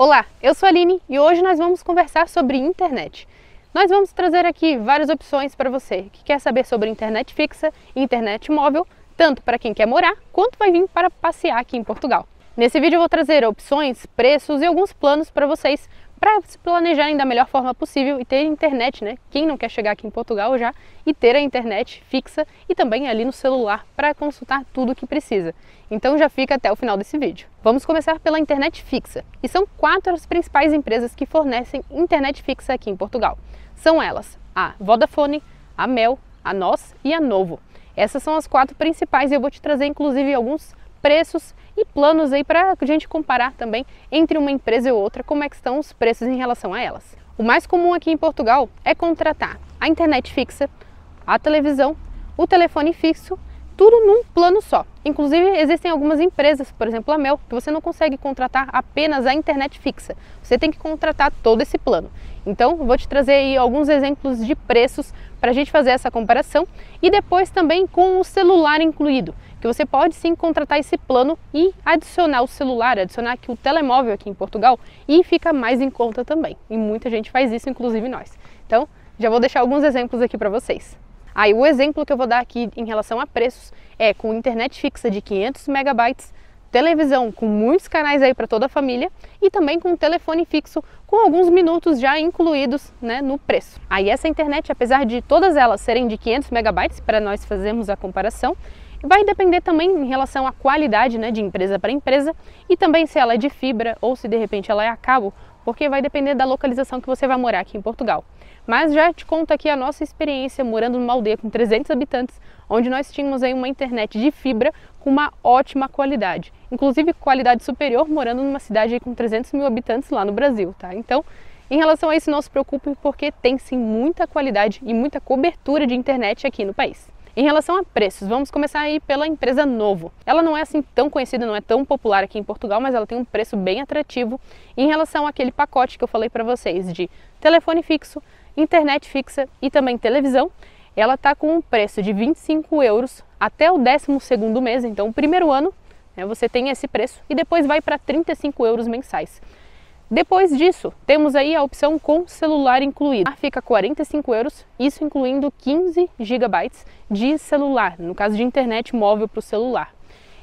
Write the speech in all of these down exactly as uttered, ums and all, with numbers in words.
Olá, eu sou a Aline e hoje nós vamos conversar sobre internet. Nós vamos trazer aqui várias opções para você que quer saber sobre internet fixa e internet móvel, tanto para quem quer morar, quanto vai vir para passear aqui em Portugal. Nesse vídeo eu vou trazer opções, preços e alguns planos para vocês, para se planejarem da melhor forma possível e ter internet, né? Quem não quer chegar aqui em Portugal já e ter a internet fixa e também ali no celular para consultar tudo o que precisa. Então já fica até o final desse vídeo. Vamos começar pela internet fixa. E são quatro as principais empresas que fornecem internet fixa aqui em Portugal. São elas a Vodafone, a M E O, a N O S e a Novo. Essas são as quatro principais e eu vou te trazer inclusive alguns preços e planos aí para a gente comparar também entre uma empresa e outra, como é que estão os preços em relação a elas. O mais comum aqui em Portugal é contratar a internet fixa, a televisão, o telefone fixo, tudo num plano só. Inclusive existem algumas empresas, por exemplo a M E O, que você não consegue contratar apenas a internet fixa, você tem que contratar todo esse plano. Então vou te trazer aí alguns exemplos de preços para a gente fazer essa comparação e depois também com o celular incluído, que você pode sim contratar esse plano e adicionar o celular, adicionar aqui o telemóvel aqui em Portugal e fica mais em conta também. E muita gente faz isso, inclusive nós. Então já vou deixar alguns exemplos aqui para vocês. Aí ah, o exemplo que eu vou dar aqui em relação a preços é com internet fixa de quinhentos megabytes, televisão com muitos canais aí para toda a família e também com telefone fixo com alguns minutos já incluídos, né, no preço. Aí essa internet, apesar de todas elas serem de quinhentos megabytes para nós fazermos a comparação, vai depender também em relação à qualidade, né, de empresa para empresa e também se ela é de fibra ou se de repente ela é a cabo, porque vai depender da localização que você vai morar aqui em Portugal. Mas já te conto aqui a nossa experiência morando numa aldeia com trezentos habitantes, onde nós tínhamos aí uma internet de fibra com uma ótima qualidade. Inclusive qualidade superior morando numa cidade aí com trezentos mil habitantes lá no Brasil, tá? Então, em relação a isso, não se preocupe, porque tem sim muita qualidade e muita cobertura de internet aqui no país. Em relação a preços, vamos começar aí pela empresa Novo. Ela não é assim tão conhecida, não é tão popular aqui em Portugal, mas ela tem um preço bem atrativo em relação àquele pacote que eu falei para vocês de telefone fixo, internet fixa e também televisão. Ela está com um preço de vinte e cinco euros até o décimo segundo mês, então o primeiro ano, né, você tem esse preço e depois vai para trinta e cinco euros mensais. Depois disso, temos aí a opção com celular incluído. Ah, fica quarenta e cinco euros, isso incluindo quinze gigabytes de celular, no caso de internet móvel para o celular.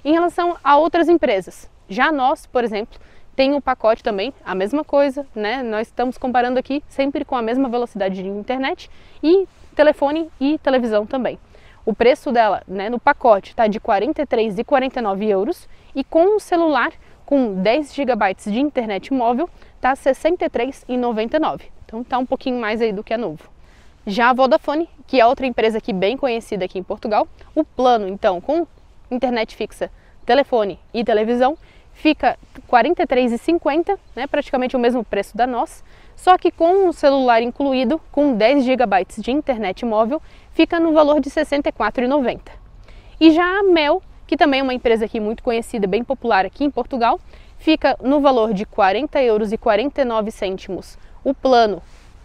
Em relação a outras empresas, já nós, por exemplo, tem o pacote também, a mesma coisa, né? Nós estamos comparando aqui sempre com a mesma velocidade de internet e telefone e televisão também. O preço dela, né, no pacote está de quarenta e três e quarenta e nove euros e com o celular com dez gigabytes de internet móvel, está sessenta e três e noventa e nove. Então está um pouquinho mais aí do que a Novo. Já a Vodafone, que é outra empresa aqui bem conhecida aqui em Portugal, o plano então com internet fixa, telefone e televisão fica quarenta e três e cinquenta, né, praticamente o mesmo preço da N O S, só que com o celular incluído, com dez gigabytes de internet móvel, fica no valor de sessenta e quatro e noventa. E já a M E O, que também é uma empresa aqui muito conhecida, bem popular aqui em Portugal, fica no valor de quarenta euros e quarenta e nove cêntimos o plano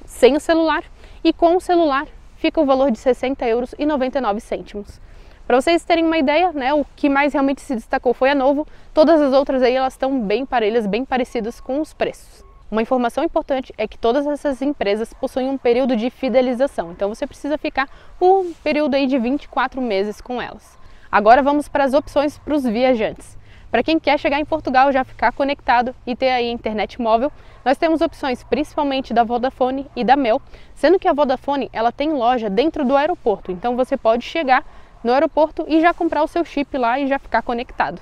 sem o celular e com o celular fica o valor de sessenta euros e noventa e nove cêntimos. Para vocês terem uma ideia, né, o que mais realmente se destacou foi a Novo, todas as outras aí elas estão bem parelhas, bem parecidas com os preços. Uma informação importante é que todas essas empresas possuem um período de fidelização, então você precisa ficar por um período aí de vinte e quatro meses com elas. Agora vamos para as opções para os viajantes. Para quem quer chegar em Portugal, já ficar conectado e ter aí internet móvel, nós temos opções principalmente da Vodafone e da M E O, sendo que a Vodafone ela tem loja dentro do aeroporto, então você pode chegar no aeroporto e já comprar o seu chip lá e já ficar conectado.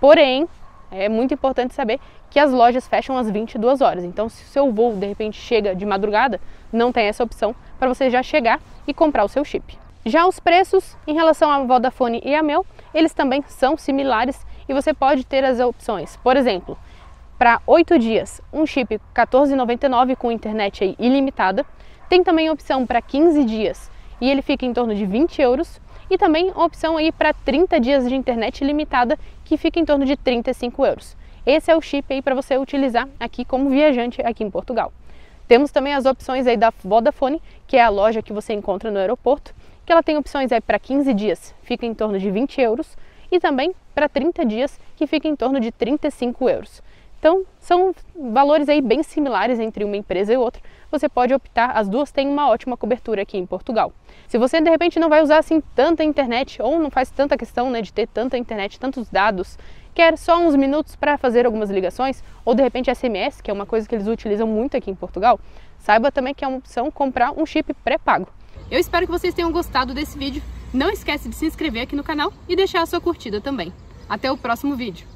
Porém, é muito importante saber que as lojas fecham às vinte e duas horas, então se o seu voo de repente chega de madrugada, não tem essa opção para você já chegar e comprar o seu chip. Já os preços em relação à Vodafone e a M E O, eles também são similares e você pode ter as opções, por exemplo, para oito dias, um chip quatorze e noventa e nove com internet aí ilimitada, tem também a opção para quinze dias e ele fica em torno de vinte euros e também a opção aí para trinta dias de internet ilimitada que fica em torno de trinta e cinco euros. Esse é o chip aí para você utilizar aqui como viajante aqui em Portugal. Temos também as opções aí da Vodafone, que é a loja que você encontra no aeroporto, que ela tem opções aí para quinze dias, fica em torno de vinte euros, e também para trinta dias, que fica em torno de trinta e cinco euros. Então, são valores aí bem similares entre uma empresa e outra. Você pode optar, as duas têm uma ótima cobertura aqui em Portugal. Se você, de repente, não vai usar assim tanta internet ou não faz tanta questão, né, de ter tanta internet, tantos dados, quer só uns minutos para fazer algumas ligações ou, de repente, S M S, que é uma coisa que eles utilizam muito aqui em Portugal, saiba também que é uma opção comprar um chip pré-pago. Eu espero que vocês tenham gostado desse vídeo. Não esquece de se inscrever aqui no canal e deixar a sua curtida também. Até o próximo vídeo!